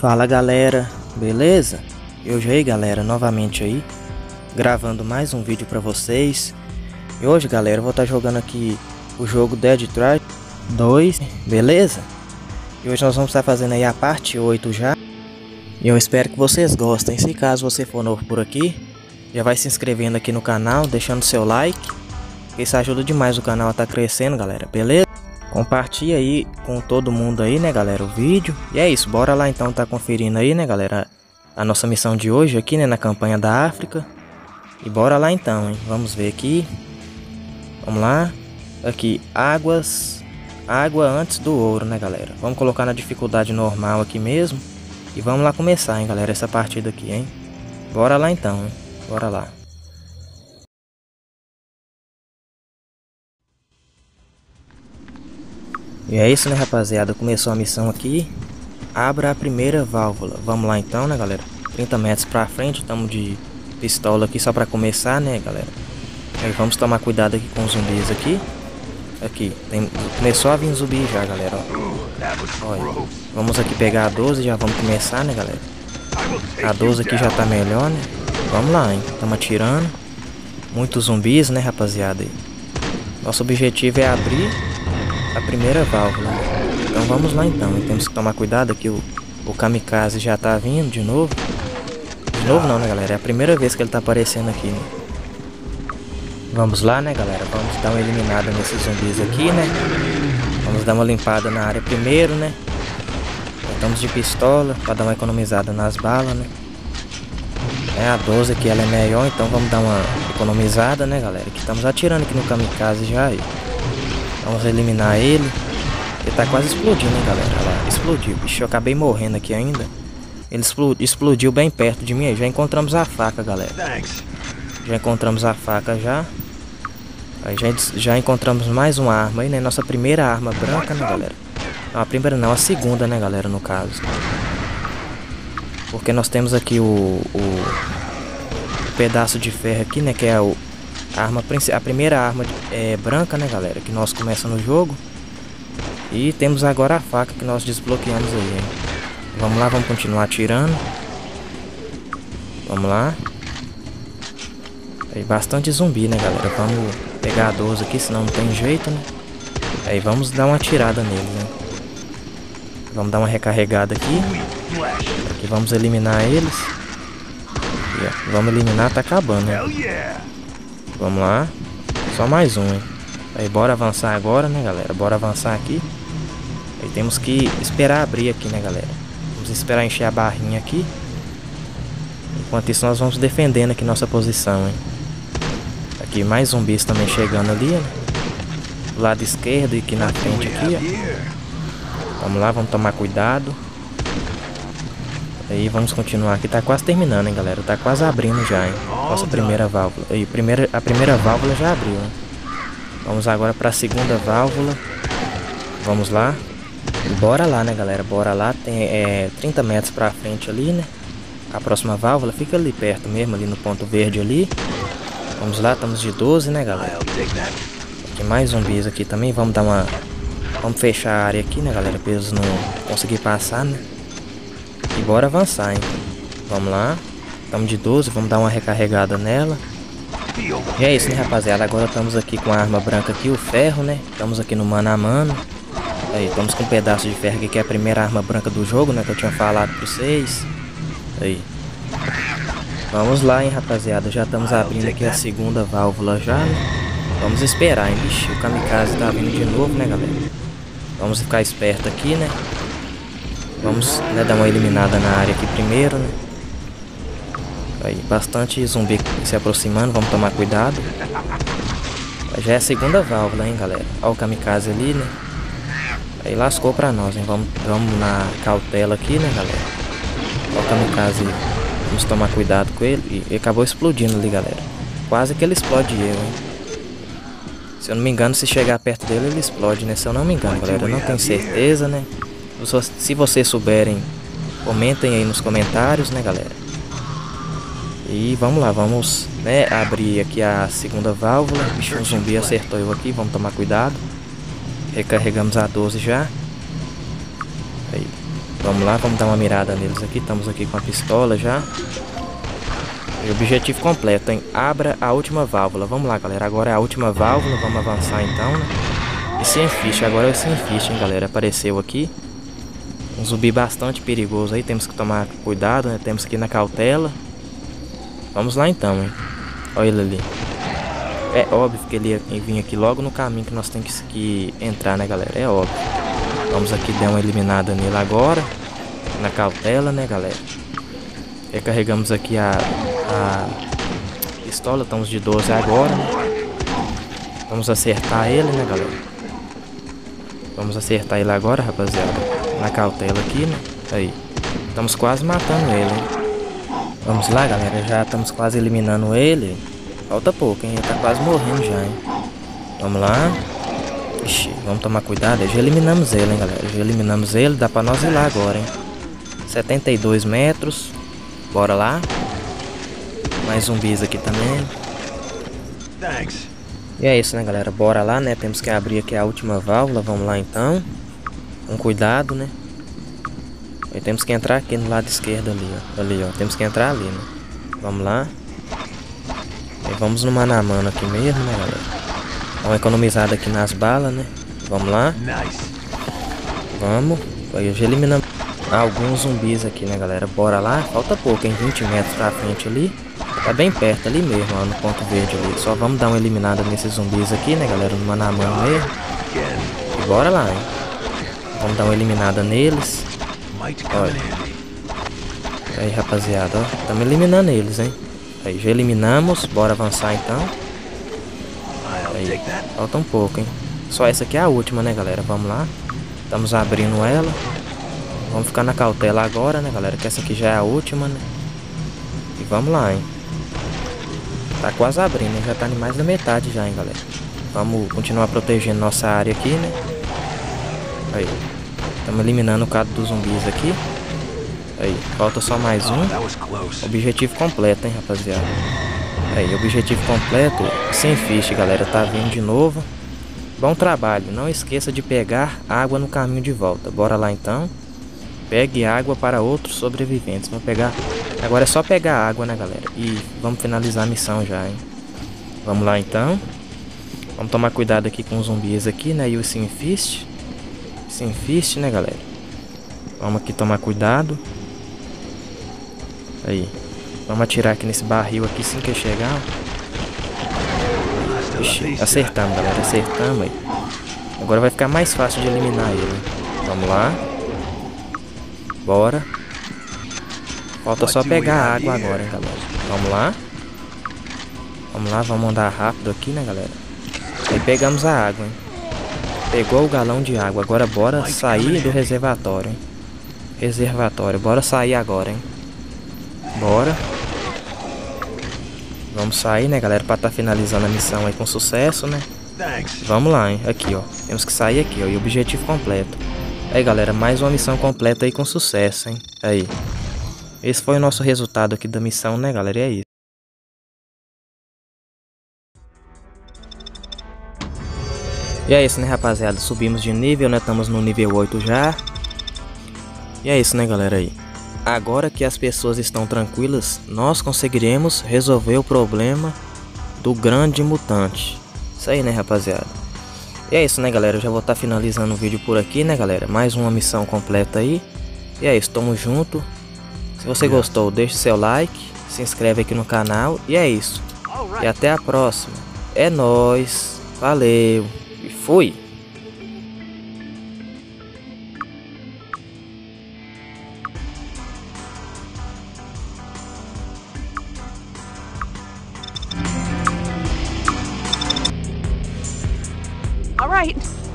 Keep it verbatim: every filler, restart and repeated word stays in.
Fala galera, beleza? Eu já aí galera, novamente aí, gravando mais um vídeo pra vocês. E hoje galera, eu vou estar jogando aqui o jogo Dead Trigger dois, beleza? E hoje nós vamos estar fazendo aí a parte oito já. E eu espero que vocês gostem. Se caso você for novo por aqui, já vai se inscrevendo aqui no canal, deixando seu like. Isso ajuda demais o canal a estar crescendo galera, beleza? Compartilha aí com todo mundo aí, né galera, o vídeo. E é isso, bora lá então tá conferindo aí, né galera, a nossa missão de hoje aqui, né, na campanha da África. E bora lá então, hein, vamos ver aqui. Vamos lá, aqui, águas, água antes do ouro, né galera. Vamos colocar na dificuldade normal aqui mesmo. E vamos lá começar, hein galera, essa partida aqui, hein. Bora lá então, hein? Bora lá. E é isso, né rapaziada, começou a missão aqui. Abra a primeira válvula. Vamos lá então, né galera, trinta metros pra frente, estamos de pistola aqui só pra começar, né galera. Aí vamos tomar cuidado aqui com os zumbis aqui. Aqui, tem... começou a vir zumbi já, galera, ó. Olha, vamos aqui pegar a doze, já vamos começar, né galera. A doze aqui já tá melhor, né. Vamos lá, hein, estamos atirando. Muitos zumbis, né rapaziada. Nosso objetivo é abrir a primeira válvula. Então vamos lá então. Temos que tomar cuidado que o, o kamikaze já tá vindo de novo. De novo não, né galera? É a primeira vez que ele tá aparecendo aqui, né? Vamos lá, né galera? Vamos dar uma eliminada nesses zumbis aqui, né? Vamos dar uma limpada na área primeiro, né? Estamos de pistola para dar uma economizada nas balas, né? É, a doze aqui ela é melhor, então vamos dar uma economizada, né galera? Que estamos atirando aqui no kamikaze já aí. Vamos eliminar ele. Ele tá quase explodindo, hein galera. Olha lá, explodiu, bicho. Eu acabei morrendo aqui ainda. Ele explodiu bem perto de mim. Já encontramos a faca, galera. Já encontramos a faca já. Aí já, já encontramos mais uma arma aí, né? Nossa primeira arma branca, né galera? Não, a primeira não, a segunda, né galera, no caso. Porque nós temos aqui o, o pedaço de ferro aqui, né? Que é o... A, arma, a primeira arma é branca, né galera, que nós começamos no jogo. E temos agora a faca que nós desbloqueamos aí, hein? Vamos lá, vamos continuar atirando. Vamos lá. Aí bastante zumbi, né galera. Vamos pegar a doze aqui, senão não tem jeito, né. Aí vamos dar uma atirada neles, né. Vamos dar uma recarregada aqui. Aqui vamos eliminar eles. E, ó, vamos eliminar, tá acabando, né? Vamos lá. Só mais um, hein. Aí bora avançar agora, né galera. Bora avançar aqui. Aí temos que esperar abrir aqui, né galera. Vamos esperar encher a barrinha aqui. Enquanto isso nós vamos defendendo aqui nossa posição, hein. Aqui mais zumbis também chegando ali, né? Do lado esquerdo e aqui na frente aqui, ó. Vamos lá, vamos tomar cuidado. Aí vamos continuar aqui, tá quase terminando, hein galera. Tá quase abrindo já, hein. Nossa primeira válvula. Aí, primeira, a primeira válvula já abriu, hein? Vamos agora pra segunda válvula. Vamos lá. E bora lá, né galera, bora lá. Tem é, trinta metros pra frente ali, né. A próxima válvula fica ali perto mesmo, ali no ponto verde ali. Vamos lá, estamos de doze, né galera. Aqui mais zumbis aqui também. Vamos dar uma... Vamos fechar a área aqui, né galera, pra eles não conseguir passar, né. E bora avançar, hein. Vamos lá. Estamos de doze, vamos dar uma recarregada nela. E é isso, né rapaziada. Agora estamos aqui com a arma branca aqui, o ferro, né. Estamos aqui no mano a mano. Aí, estamos com um pedaço de ferro aqui, que é a primeira arma branca do jogo, né, que eu tinha falado pra vocês. Aí. Vamos lá, hein rapaziada. Já estamos abrindo aqui a segunda válvula já, né? Vamos esperar, hein. Ixi, o kamikaze tá vindo de novo, né galera. Vamos ficar esperto aqui, né. Vamos, né, dar uma eliminada na área aqui primeiro, né. Aí, bastante zumbi se aproximando, vamos tomar cuidado. Já é a segunda válvula, hein galera. Olha o kamikaze ali, né. Aí lascou pra nós, hein. Vamos, vamos na cautela aqui, né galera. Olha o kamikaze, vamos tomar cuidado com ele. E acabou explodindo ali, galera. Quase que ele explode eu, hein. Se eu não me engano, se chegar perto dele, ele explode, né. Se eu não me engano, galera, eu não tenho certeza, né. Se vocês souberem, comentem aí nos comentários, né galera. E vamos lá, vamos, né, abrir aqui a segunda válvula. Bicho, um zumbi acertou eu aqui, vamos tomar cuidado. Recarregamos a doze já. Aí, Vamos lá, vamos dar uma mirada neles aqui. Estamos aqui com a pistola já. E objetivo completo, hein? Abra a última válvula. Vamos lá, galera. Agora é a última válvula. Vamos avançar então, né? E sem ficha. Agora é sem ficha, hein, galera? Apareceu aqui um zumbi bastante perigoso aí. Temos que tomar cuidado, né? Temos que ir na cautela. Vamos lá então, hein? Olha ele ali. É óbvio que ele ia vir aqui logo no caminho que nós temos que entrar, né, galera? É óbvio. Vamos aqui dar uma eliminada nele agora. Na cautela, né, galera? Recarregamos aqui a, a pistola. Estamos de doze agora. Vamos acertar ele, né, galera? Vamos acertar ele agora, rapaziada. Na cautela aqui, né? Aí. Estamos quase matando ele, hein? Vamos lá, galera. Já estamos quase eliminando ele. Falta pouco, hein? Ele tá quase morrendo já, hein? Vamos lá. Ixi, vamos tomar cuidado. Já eliminamos ele, hein, galera? Já eliminamos ele. Dá pra nós ir lá agora, hein? setenta e dois metros. Bora lá. Mais zumbis aqui também. E é isso, né, galera? Bora lá, né? Temos que abrir aqui a última válvula. Vamos lá, então. Com cuidado, né? E temos que entrar aqui no lado esquerdo ali, ó. Ali, ó. Temos que entrar ali, né? Vamos lá. Vamos no mano a mano aqui mesmo, né, galera? Dá uma economizada aqui nas balas, né? Vamos lá. Vamos. Aí eu já eliminamos alguns zumbis aqui, né, galera? Bora lá. Falta pouco, hein? vinte metros pra frente ali. Tá bem perto ali mesmo, ó, no ponto verde ali. Só vamos dar uma eliminada nesses zumbis aqui, né, galera? No mano a mano mesmo. E bora lá, hein? Vamos dar uma eliminada neles. Olha. Aí, rapaziada, ó. Estamos eliminando eles, hein? Aí, já eliminamos, bora avançar então. Aí, falta um pouco, hein? Só essa aqui é a última, né, galera? Vamos lá. Estamos abrindo ela. Vamos ficar na cautela agora, né, galera? Que essa aqui já é a última, né? E vamos lá, hein? Tá quase abrindo, hein? Já tá em mais da metade já, hein, galera? Vamos continuar protegendo nossa área aqui, né? Aí. Estamos eliminando o caso dos zumbis aqui. Aí, falta só mais um. Objetivo completo, hein, rapaziada? Aí, objetivo completo. Sem ficha, galera, tá vindo de novo. Bom trabalho, não esqueça de pegar água no caminho de volta. Bora lá então. Pegue água para outros sobreviventes. Vamos pegar. Agora é só pegar água, né, galera? E vamos finalizar a missão já, hein? Vamos lá então. Vamos tomar cuidado aqui com os zumbis aqui, né? E o Sin Fist. Sin Fist, né, galera? Vamos aqui tomar cuidado. Aí, vamos atirar aqui nesse barril aqui sem que chegar. Ixi, acertamos, galera, acertamos aí. Agora vai ficar mais fácil de eliminar ele. Vamos lá. Bora. Falta só pegar a água agora, hein, galera. Vamos lá. Vamos lá, vamos andar rápido aqui, né, galera? Aí pegamos a água, hein. Pegou o galão de água. Agora bora sair do reservatório, hein. Reservatório, bora sair agora, hein. Bora. Vamos sair, né, galera? Pra estar tá finalizando a missão aí com sucesso, né? Vamos lá, hein? Aqui, ó. Temos que sair aqui, ó. E objetivo completo. Aí, galera, mais uma missão completa aí com sucesso, hein? Aí. Esse foi o nosso resultado aqui da missão, né, galera? E é isso. E é isso, né, rapaziada? Subimos de nível, né? Estamos no nível oito já. E é isso, né, galera? Aí. Agora que as pessoas estão tranquilas, nós conseguiremos resolver o problema do grande mutante. Isso aí, né, rapaziada? E é isso, né, galera? Eu já vou estar finalizando o vídeo por aqui, né, galera? Mais uma missão completa aí. E é isso, tamo junto. Se você gostou, deixe seu like, se inscreve aqui no canal. E é isso. E até a próxima. É nóis. Valeu. E fui. All right.